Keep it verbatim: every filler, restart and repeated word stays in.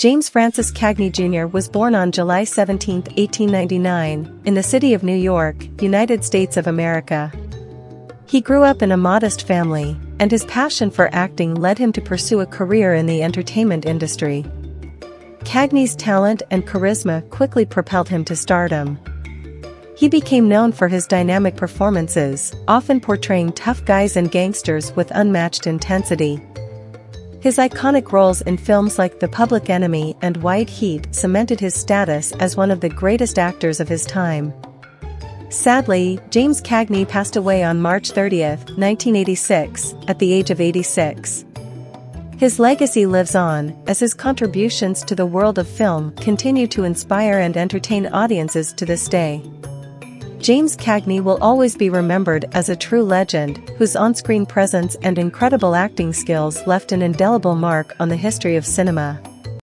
James Francis Cagney Junior was born on July seventeenth, eighteen ninety-nine, in the city of New York, United States of America. He grew up in a modest family, and his passion for acting led him to pursue a career in the entertainment industry. Cagney's talent and charisma quickly propelled him to stardom. He became known for his dynamic performances, often portraying tough guys and gangsters with unmatched intensity. His iconic roles in films like The Public Enemy and White Heat cemented his status as one of the greatest actors of his time. Sadly, James Cagney passed away on March thirtieth, nineteen eighty-six, at the age of eighty-six. His legacy lives on, as his contributions to the world of film continue to inspire and entertain audiences to this day. James Cagney will always be remembered as a true legend, whose on-screen presence and incredible acting skills left an indelible mark on the history of cinema.